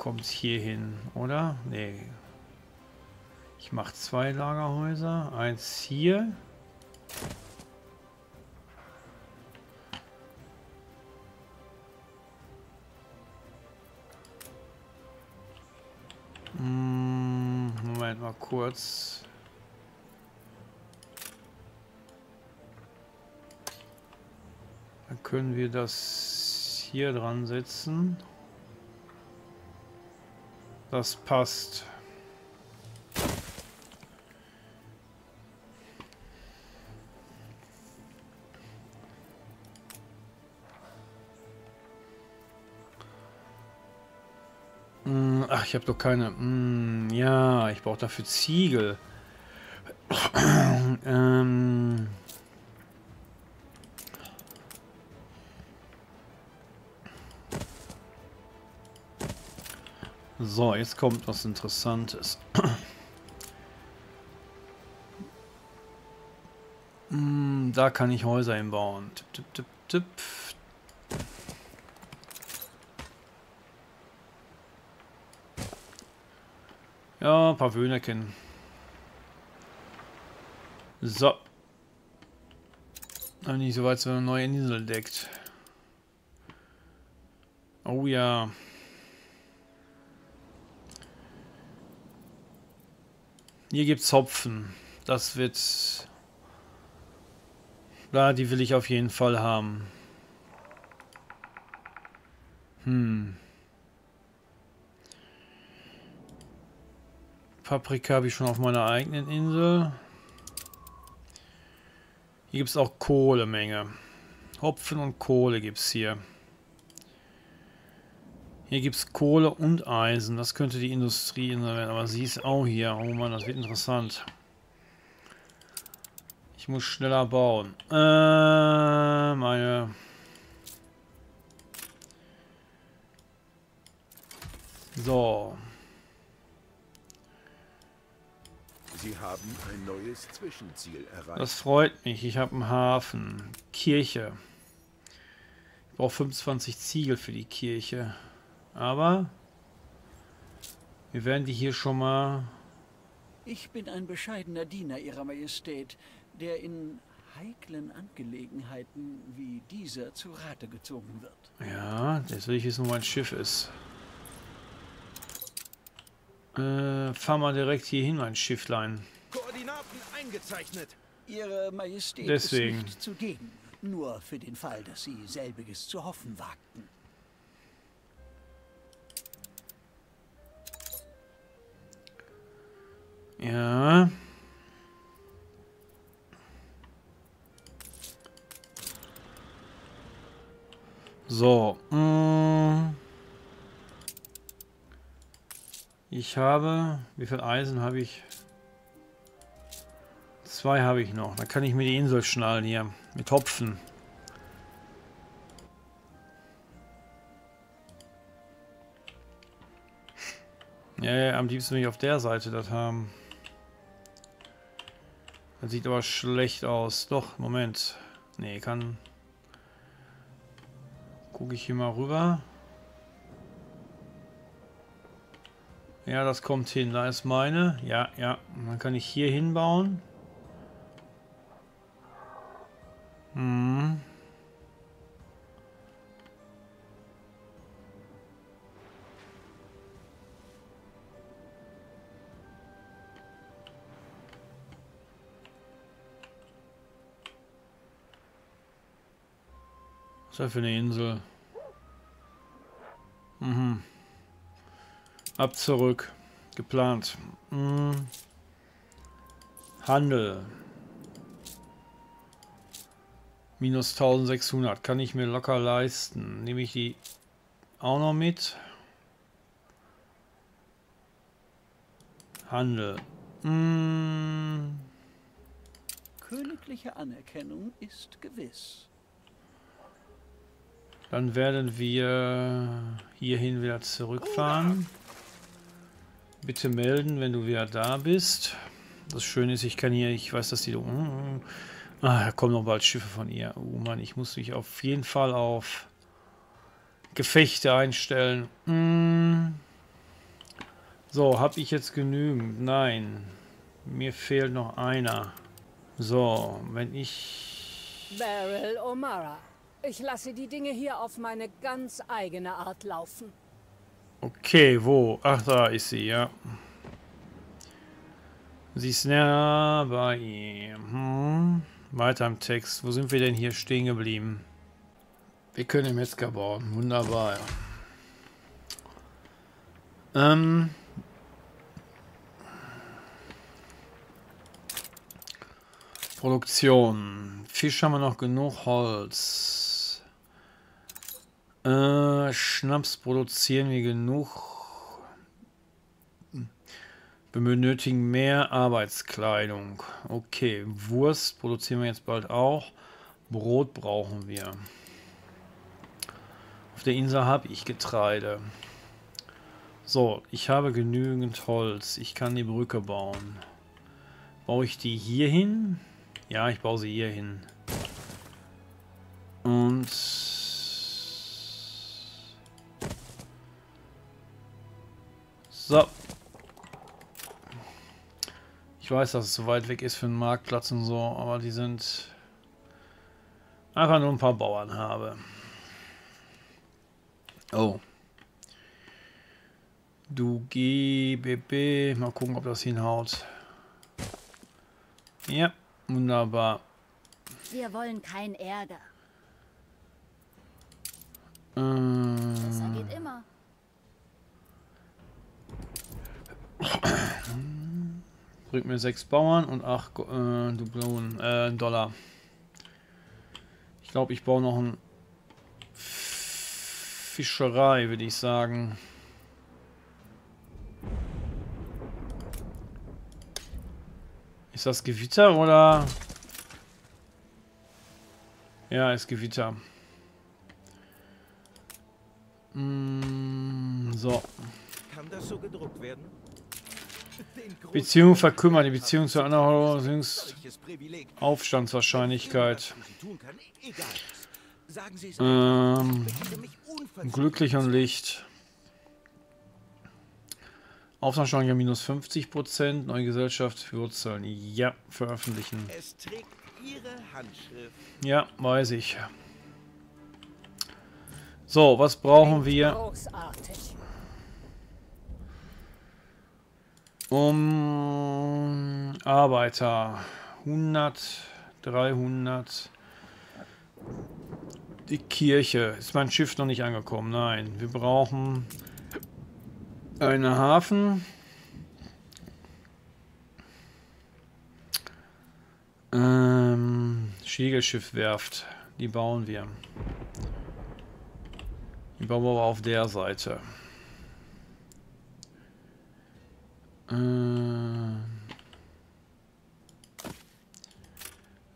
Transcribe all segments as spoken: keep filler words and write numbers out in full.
kommt es hier hin, oder? Nee. Ich mache zwei Lagerhäuser. Eins hier. Hm, Moment mal kurz. Dann können wir das hier dran setzen. Das passt. Hm, ach, ich habe doch keine. Hm, ja, ich brauche dafür Ziegel. ähm. So, jetzt kommt was Interessantes. mm, da kann ich Häuser hinbauen. Tipp, tipp, tipp, tipp. Ja, ein paar Wöhnerchen. So. Aber nicht so weit, dass man eine neue Insel deckt. Oh ja. Hier gibt es Hopfen. Das wird... Ja, die will ich auf jeden Fall haben. Hm. Paprika habe ich schon auf meiner eigenen Insel. Hier gibt es auch Kohlemenge. Hopfen und Kohle gibt es hier. Hier gibt es Kohle und Eisen. Das könnte die Industrieinsel werden. Aber sie ist auch hier. Oh Mann, das wird interessant. Ich muss schneller bauen. Äh, meine. So. Sie haben ein neues Zwischenziel erreicht. Das freut mich. Ich habe einen Hafen. Kirche. Ich brauche fünfundzwanzig Ziegel für die Kirche. Aber wir werden die hier schon mal... Ich bin ein bescheidener Diener Ihrer Majestät, der in heiklen Angelegenheiten wie dieser zu Rate gezogen wird. Ja, jetzt will ich wissen, wo mein Schiff ist. Äh, fahr mal direkt hier hin, mein Schifflein. Koordinaten eingezeichnet. Ihre Majestät Deswegen. ist nicht zugegen, nur für den Fall, dass Sie selbiges zu hoffen wagten. Ja. So. Ich habe... Wie viel Eisen habe ich? Zwei habe ich noch. Da kann ich mir die Insel schnallen hier. Mit Hopfen. Ja, ja, am liebsten will ich auf der Seite das haben. Das sieht aber schlecht aus. Doch, Moment. Nee, kann... Gucke ich hier mal rüber. Ja, das kommt hin. Da ist meine. Ja, ja. Dann kann ich hier hinbauen. Hm. Für eine Insel. Mhm. Ab zurück. Geplant. Mhm. Handel. Minus tausendsechshundert. Kann ich mir locker leisten. Nehme ich die auch noch mit. Handel. Mhm. Königliche Anerkennung ist gewiss. Dann werden wir hierhin wieder zurückfahren. Bitte melden, wenn du wieder da bist. Das Schöne ist, ich kann hier, ich weiß, dass die... Ah, da kommen noch bald Schiffe von ihr. Oh Mann, ich muss mich auf jeden Fall auf Gefechte einstellen. So, habe ich jetzt genügend? Nein. Mir fehlt noch einer. So, wenn ich... Beryl O'Mara. Ich lasse die Dinge hier auf meine ganz eigene Art laufen. Okay, wo? Ach, da ist sie, ja. Sie ist näher bei ihm. Hm. Weiter im Text. Wo sind wir denn hier stehen geblieben? Wir können den Metzger bauen. Wunderbar, ja. Ähm... Produktion. Fisch haben wir noch genug Holz. Äh, Schnaps produzieren wir genug. Wir benötigen mehr Arbeitskleidung. Okay, Wurst produzieren wir jetzt bald auch. Brot brauchen wir. Auf der Insel habe ich Getreide. So, ich habe genügend Holz. Ich kann die Brücke bauen. Baue ich die hier hin? Ja, ich baue sie hier hin. Und... So. Ich weiß, dass es so weit weg ist für den Marktplatz und so, aber die sind... Einfach nur ein paar Bauern habe. Oh. Du G B B. Mal gucken, ob das hinhaut. Ja. Wunderbar. Wir wollen keinen Ärger. Ähm. Das geht immer. Bringt mir sechs Bauern und acht äh, Dublonen, äh, Dollar. Ich glaube, ich baue noch eine Fischerei, würde ich sagen. Ist das Gewitter oder? Ja, ist Gewitter. Mm, so. Kann das so gedruckt werden? Beziehung verkümmert, die Beziehung zur Aufstandswahrscheinlichkeit. Ähm, glücklich und Licht. Auftragsschranke minus fünfzig Prozent, neue Gesellschaft, Wurzeln, ja, veröffentlichen. Es trägt ihre Handschrift. Ja, weiß ich. So, was brauchen wir? Großartig. Um Arbeiter. hundert, dreihundert. Die Kirche. Ist mein Schiff noch nicht angekommen? Nein, wir brauchen... Einen Hafen. Ähm, Segelschiffwerft. Die bauen wir. Die bauen wir aber auf der Seite. Ähm,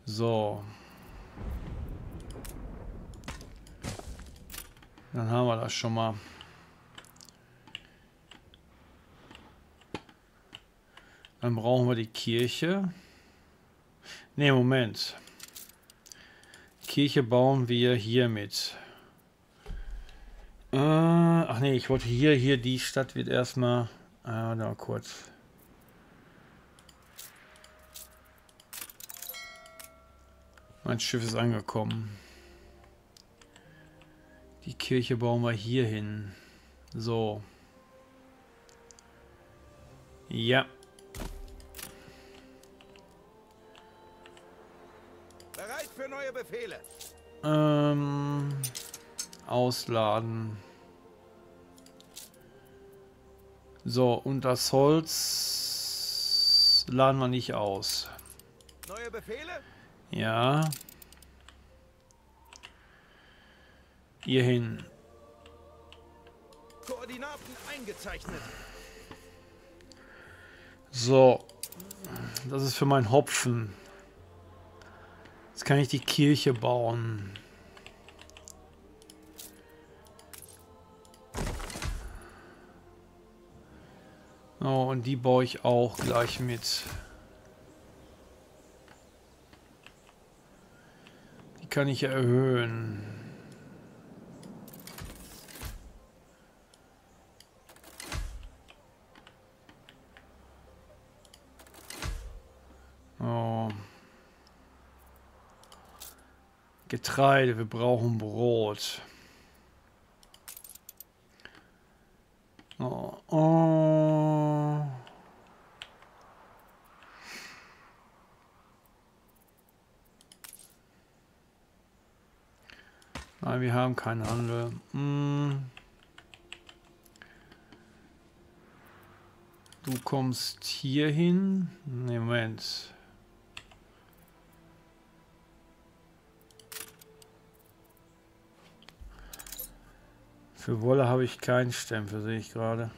so. Dann haben wir das schon mal. Dann brauchen wir die Kirche. Ne, Moment. Kirche bauen wir hier mit. Äh, ach ne, ich wollte hier, hier, die Stadt wird erstmal... Ah, da kurz. Mein Schiff ist angekommen. Die Kirche bauen wir hier hin. So. Ja. Für neue Befehle. Ähm, ausladen. So, und das Holz laden wir nicht aus. Neue Befehle? Ja. Hierhin. Koordinaten eingezeichnet. So. Das ist für meinen Hopfen. Jetzt kann ich die Kirche bauen. Oh, und die baue ich auch gleich mit. Die kann ich erhöhen. Getreide, wir brauchen Brot. Oh, oh. Nein, wir haben keinen Handel. Hm. Du kommst hier hin. Nee, Moment. Für Wolle habe ich keinen Stempel, sehe ich gerade.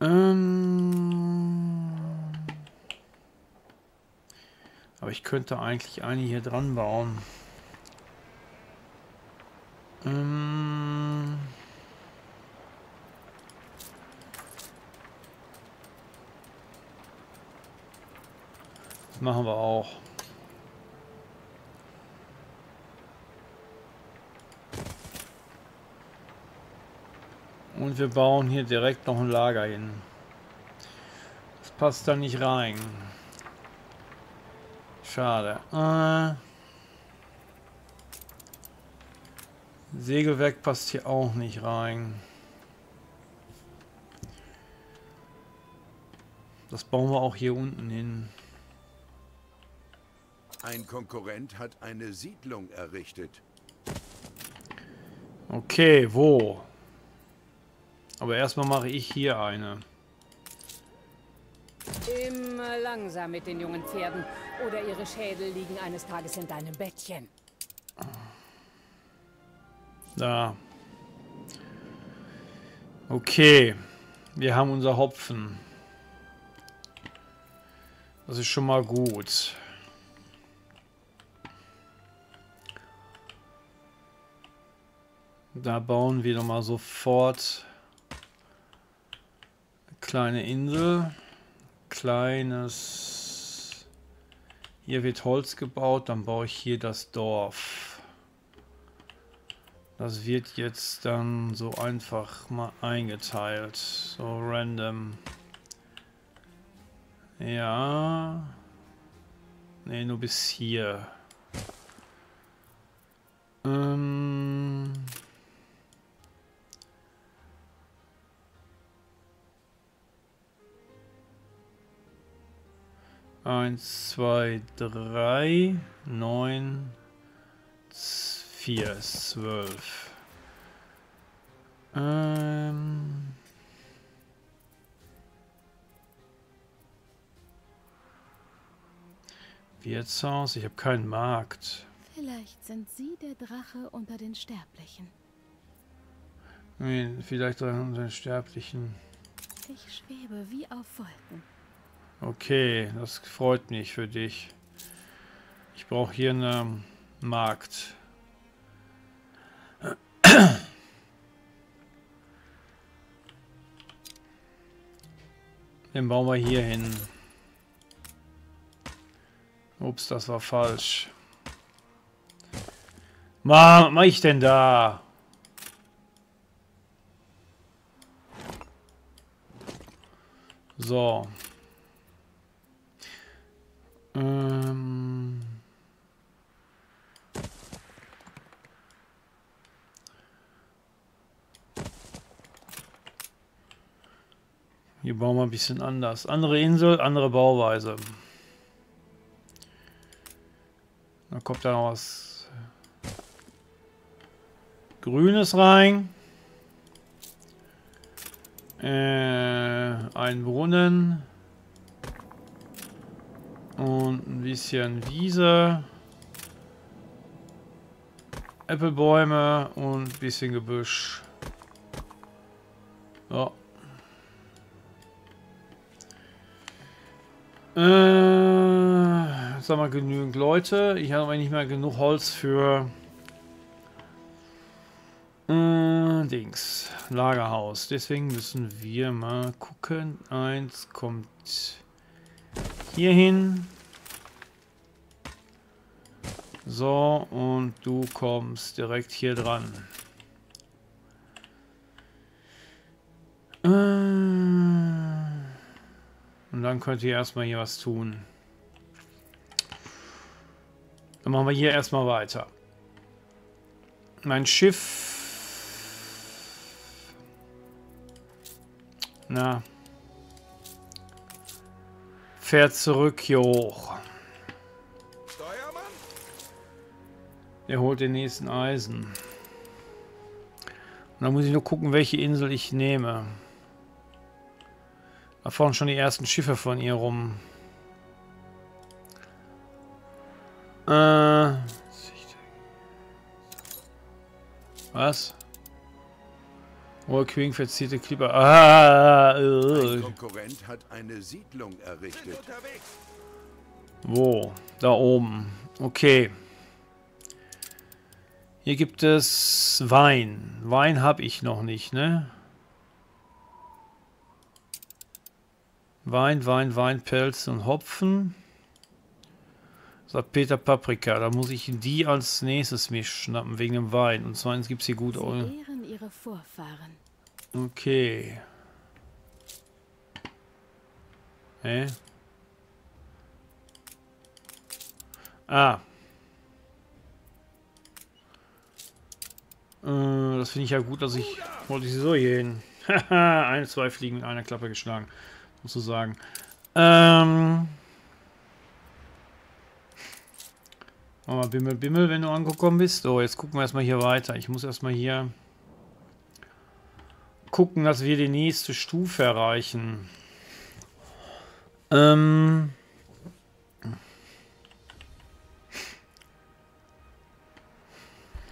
Ähm Aber ich könnte eigentlich eine hier dran bauen. Ähm Das machen wir auch. Und wir bauen hier direkt noch ein Lager hin. Das passt da nicht rein. Schade. Äh. Sägewerk passt hier auch nicht rein. Das bauen wir auch hier unten hin. Ein Konkurrent hat eine Siedlung errichtet. Okay, wo? Aber erstmal mache ich hier eine. Immer langsam mit den jungen Pferden. Oder ihre Schädel liegen eines Tages in deinem Bettchen. Da. Okay. Wir haben unser Hopfen. Das ist schon mal gut. Da bauen wir nochmal sofort... Kleine Insel, kleines, hier wird Holz gebaut, dann baue ich hier das Dorf. Das wird jetzt dann so einfach mal eingeteilt, so random. Ja, ne, nur bis hier. Ähm... eins, zwei, drei, neun, vier, zwölf. Ähm Wirtshaus, ich habe keinen Markt. Vielleicht sind Sie der Drache unter den Sterblichen. Nee, vielleicht unter den Sterblichen. Ich schwebe wie auf Wolken. Okay, das freut mich für dich. Ich brauche hier einen Markt. Den bauen wir hier hin. Ups, das war falsch. Mann, was mache ich denn da? So. Ähm Hier bauen wir ein bisschen anders. Andere Insel, andere Bauweise. Da kommt da noch was Grünes rein. Äh, ein Brunnen. Und ein bisschen Wiese, Äpfelbäume und ein bisschen Gebüsch. So. Äh, jetzt haben wir genügend Leute. Ich habe aber nicht mehr genug Holz für äh, Dings, Lagerhaus. Deswegen müssen wir mal gucken. Eins kommt... Hier hin. So, und du kommst direkt hier dran. Und dann könnt ihr erstmal hier was tun. Dann machen wir hier erstmal weiter. Mein Schiff. Na. Fährt zurück hier hoch. Der holt den nächsten Eisen. Und dann muss ich nur gucken, welche Insel ich nehme. Da fahren schon die ersten Schiffe von ihr rum. Äh. Was? Royal Queen verzierte Klipper. Ah, äh. Ein Konkurrent hat eine Siedlung errichtet. Wo? Da oben. Okay. Hier gibt es Wein. Wein habe ich noch nicht, ne? Wein, Wein, Wein, Pelz und Hopfen. Salpeter, Paprika. Da muss ich die als nächstes mir schnappen, wegen dem Wein. Und zweitens gibt es hier gut... Ihre Vorfahren. Okay. Hä? Ah. Äh, das finde ich ja gut, dass ich... Wollte ich so hier hin. Haha, ein, zwei Fliegen mit einer Klappe geschlagen. Sozusagen. Ähm... Mach mal Bimmel, Bimmel, wenn du angekommen bist. So, jetzt gucken wir erstmal hier weiter. Ich muss erstmal hier... gucken, dass wir die nächste Stufe erreichen. Ähm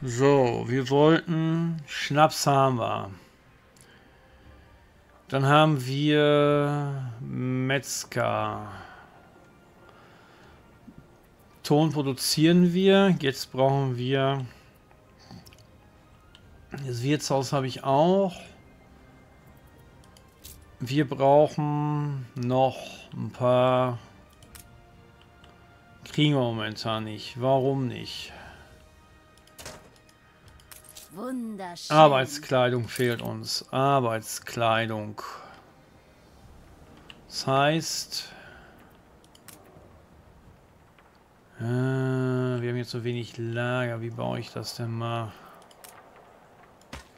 so, wir wollten Schnaps haben wir. Dann haben wir Metzger. Ton produzieren wir. Jetzt brauchen wir das Wirtshaus, habe ich auch. Wir brauchen noch ein paar. Kriegen wir momentan nicht. Warum nicht? Wunderschön. Arbeitskleidung fehlt uns. Arbeitskleidung. Das heißt, äh, wir haben jetzt so wenig Lager. Wie baue ich das denn mal?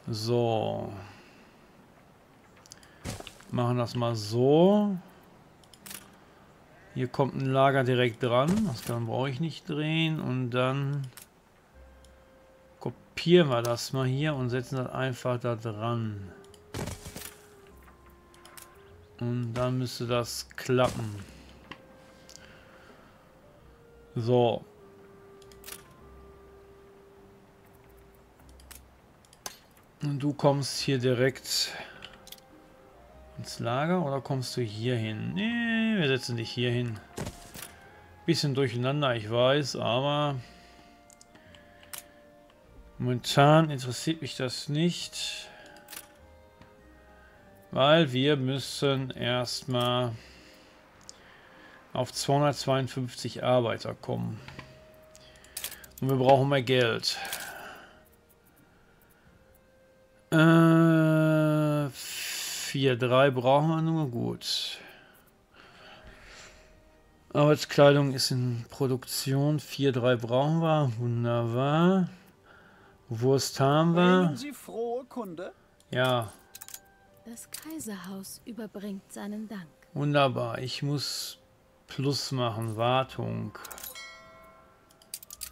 So. Machen das mal so. Hier kommt ein Lager direkt dran. Das kann brauche ich nicht drehen. Und dann kopieren wir das mal hier und setzen das einfach da dran. Und dann müsste das klappen. So. Und du kommst hier direkt... ins Lager oder kommst du hier hin? Nee, wir setzen dich hier hin. Bisschen durcheinander, ich weiß, aber momentan interessiert mich das nicht. Weil wir müssen erstmal auf zweihundertzweiundfünfzig Arbeiter kommen. Und wir brauchen mehr Geld. Äh... vier, drei brauchen wir nur, gut. Arbeitskleidung ist in Produktion. vier, drei brauchen wir. Wunderbar. Wurst haben wir. Sind Sie frohe Kunde? Ja. Das Kaiserhaus überbringt seinen Dank. Wunderbar. Ich muss Plus machen. Wartung.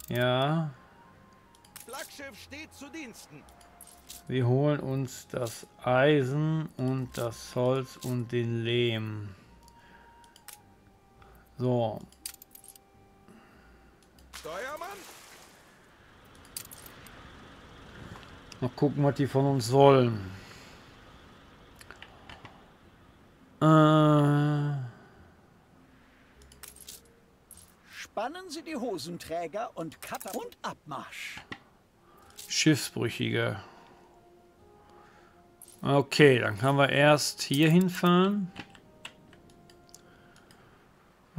Ja. Flaggschiff steht zu Diensten. Wir holen uns das Eisen und das Holz und den Lehm. So. Steuermann? Mal gucken, was die von uns wollen. Äh. Spannen Sie die Hosenträger und Kater und Abmarsch. Schiffsbrüchige. Okay, dann können wir erst hier hinfahren.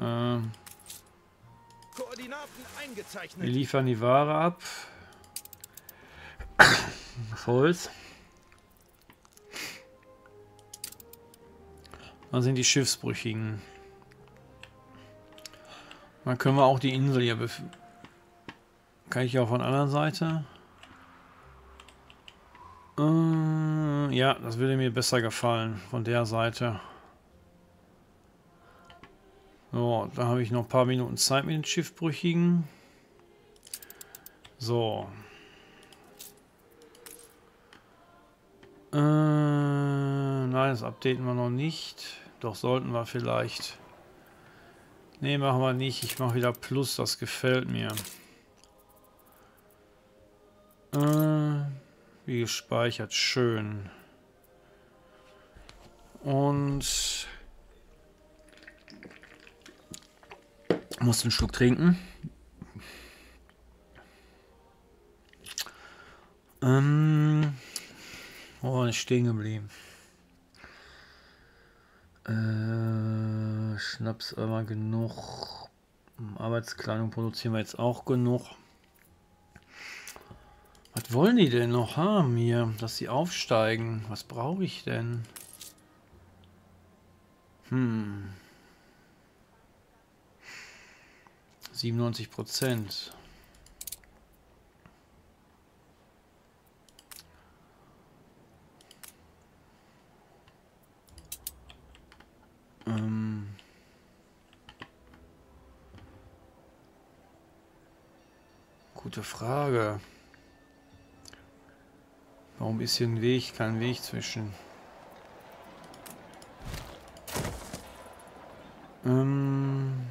Ähm, Koordinaten eingezeichnet. Wir liefern die Ware ab. Das Holz. Dann sind die Schiffsbrüchigen. Dann können wir auch die Insel hier Kann ich auch von der anderen Seite? Äh, ja, das würde mir besser gefallen. Von der Seite. So, da habe ich noch ein paar Minuten Zeit mit den Schiffbrüchigen. So. Äh, nein, das updaten wir noch nicht. Doch sollten wir vielleicht. Ne, machen wir nicht. Ich mache wieder Plus, das gefällt mir. Äh, wie gespeichert, schön. Und muss einen Schluck trinken. Ähm, oh, nicht stehen geblieben. Äh, Schnaps immer genug. Arbeitskleidung produzieren wir jetzt auch genug. Was wollen die denn noch haben hier? Dass sie aufsteigen. Was brauche ich denn? Hm. siebenundneunzig Prozent. Ähm. Gute Frage. Warum ist hier ein Weg, kein Weg zwischen? Ähm.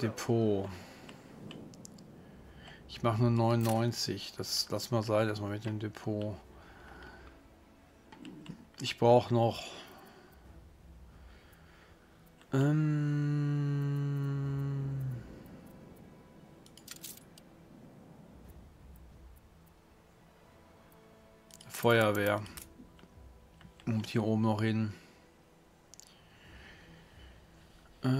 Depot. Ich mache nur neunundneunzig. Das lass mal sein, dass man mit dem Depot. Ich brauche noch. Ähm Feuerwehr. Und hier oben noch hin. Äh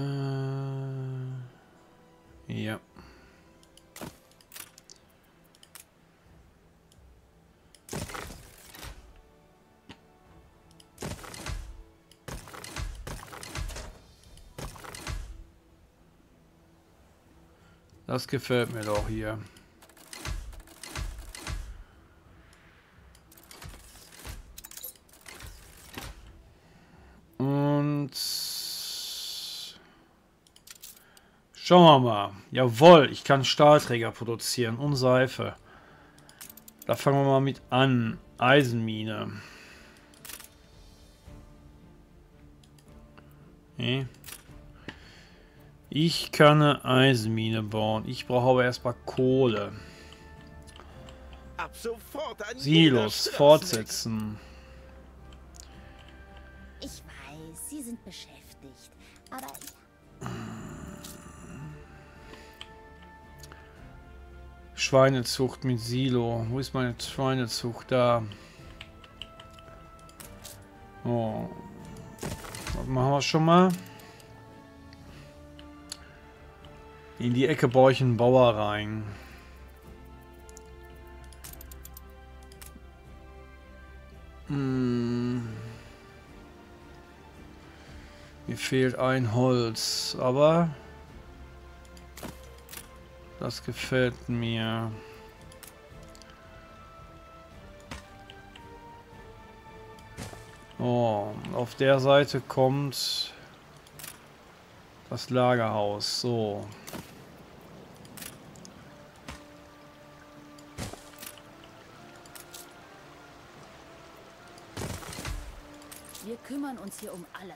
ja. Das gefällt mir doch hier. Und schauen wir mal. Jawohl, ich kann Stahlträger produzieren und Seife. Da fangen wir mal mit an. Eisenmine. Nee. Ich kann eine Eisenmine bauen. Ich brauche aber erstmal Kohle. Ab sofort an Silos fortsetzen. Ich weiß, Sie sind beschäftigt, aber Schweinezucht mit Silo. Wo ist meine Schweinezucht? Da. Oh. Das machen wir schon mal. In die Ecke baue ich einen Bauer rein. Hm. Mir fehlt ein Holz, aber das gefällt mir. Oh, auf der Seite kommt das Lagerhaus. So. Wir kümmern uns hier um alles.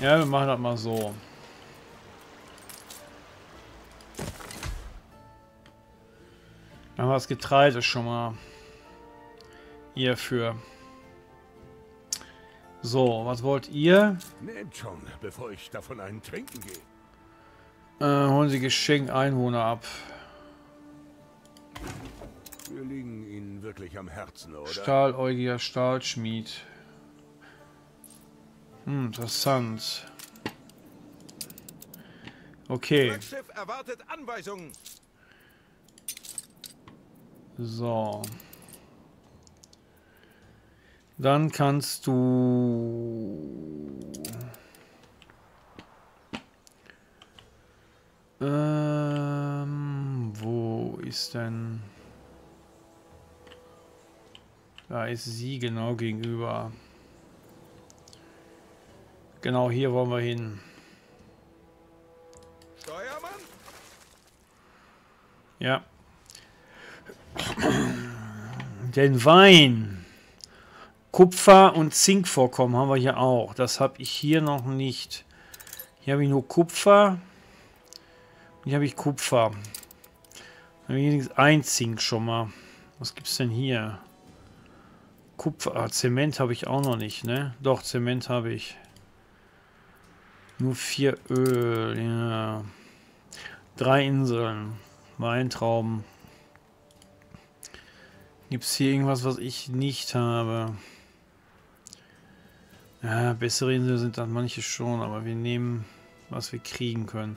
Ja, wir machen das mal so. Dann haben wir das Getreide schon mal hierfür. So, was wollt ihr? Nehmt schon, bevor ich davon einen trinken gehe. Äh, holen Sie Geschenk Einwohner ab. Wir liegen Ihnen wirklich am Herzen, oder? Stahläugiger Stahlschmied. Hm, interessant. Okay. Das Schiff erwartet Anweisungen. So. Dann kannst du... Ähm, wo ist denn... Da ist sie genau gegenüber. Genau hier wollen wir hin. Steuermann? Ja. Den Wein. Kupfer- und Zinkvorkommen haben wir hier auch. Das habe ich hier noch nicht. Hier habe ich nur Kupfer. Hier habe ich Kupfer. Dann habe ich wenigstens ein Zink schon mal. Was gibt es denn hier? Kupfer, ah, Zement habe ich auch noch nicht, ne? Doch, Zement habe ich. Nur vier Öl, ja. Drei Inseln, Weintrauben. Gibt es hier irgendwas, was ich nicht habe? Ja, bessere Inseln sind dann manche schon, aber wir nehmen, was wir kriegen können.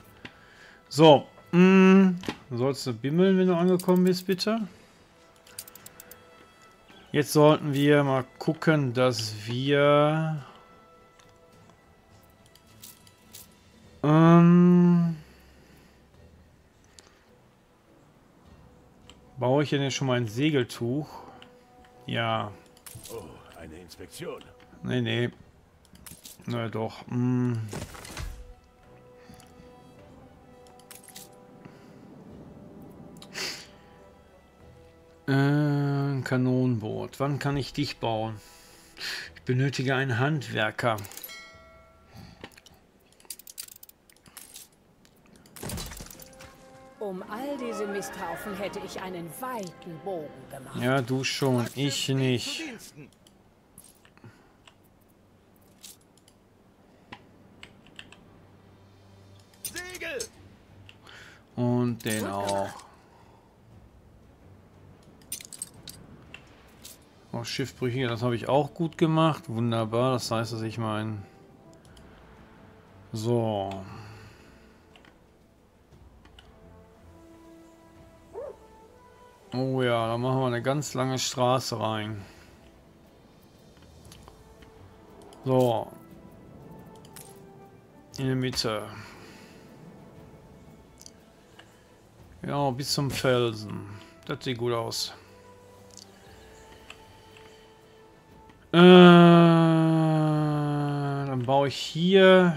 So, mh, sollst du bimmeln, wenn du angekommen bist, bitte? Jetzt sollten wir mal gucken, dass wir ähm, baue ich denn jetzt schon mal ein Segeltuch? Ja. Oh, eine Inspektion. Nee, nee. Na doch. Mh. Ein Kanonenboot. Wann kann ich dich bauen? Ich benötige einen Handwerker. Um all diese Misthaufen hätte ich einen weiten Bogen gemacht. Ja, du schon, ich nicht. Segel! Und den auch. Oh, Schiffbrüchige, das habe ich auch gut gemacht. Wunderbar, das heißt, dass ich mein... So. Oh ja, da machen wir eine ganz lange Straße rein. So. In der Mitte. Ja, bis zum Felsen. Das sieht gut aus. Äh, dann baue ich hier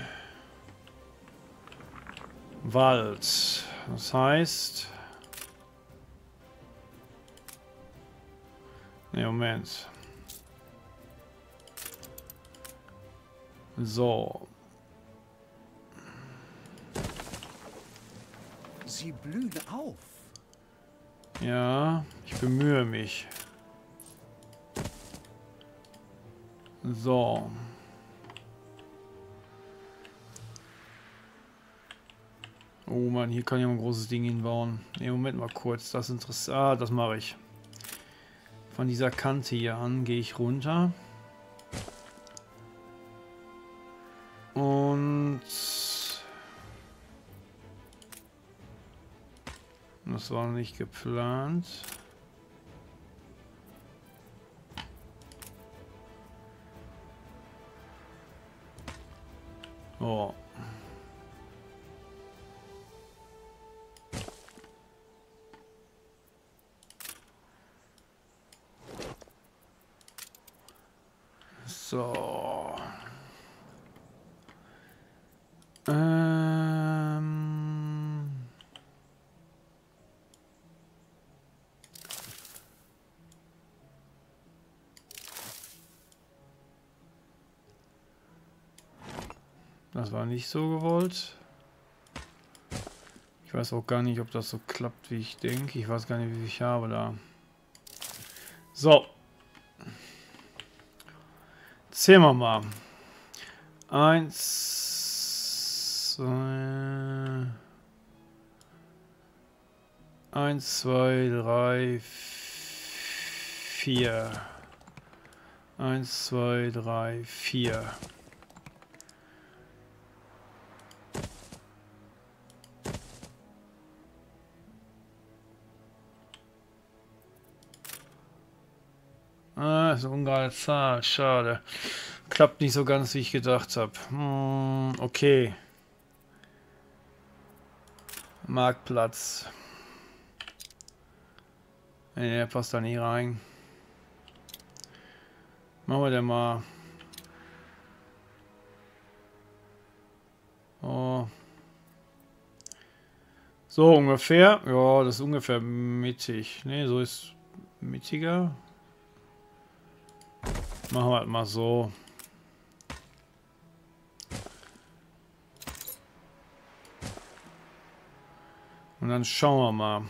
Wald. Das heißt... Ne, Moment. So. Sie blühen auf. Ja, ich bemühe mich. So. Oh Mann, hier kann ich ein großes Ding hinbauen. Ne, Moment mal kurz. Das ist interessant. Ah, das mache ich. Von dieser Kante hier an gehe ich runter. Und... Das war noch nicht geplant. So. So. Ähm. Das war nicht so gewollt. Ich weiß auch gar nicht, ob das so klappt, wie ich denke. Ich weiß gar nicht, wie viel ich habe da. So. Zählen wir mal. Eins, zwei, eins, zwei, drei, vier. Eins, zwei, drei, vier. Ah, ne? So ungerade Zahl, schade. Klappt nicht so ganz, wie ich gedacht habe. Hm, okay. Marktplatz. Ne, der passt da nie rein. Machen wir den mal. Oh. So ungefähr. Ja, das ist ungefähr mittig. Ne, so ist mittiger. Machen wir halt mal so. Und dann schauen wir mal.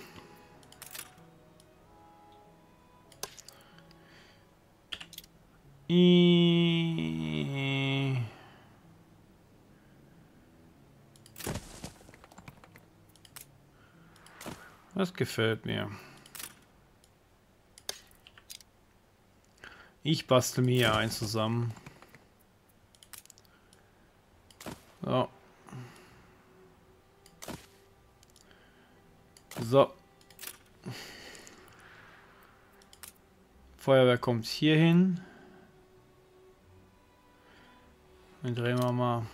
I Das gefällt mir. Ich bastel mir hier eins zusammen. So. So. Feuerwehr kommt hier hin. Dann drehen wir mal.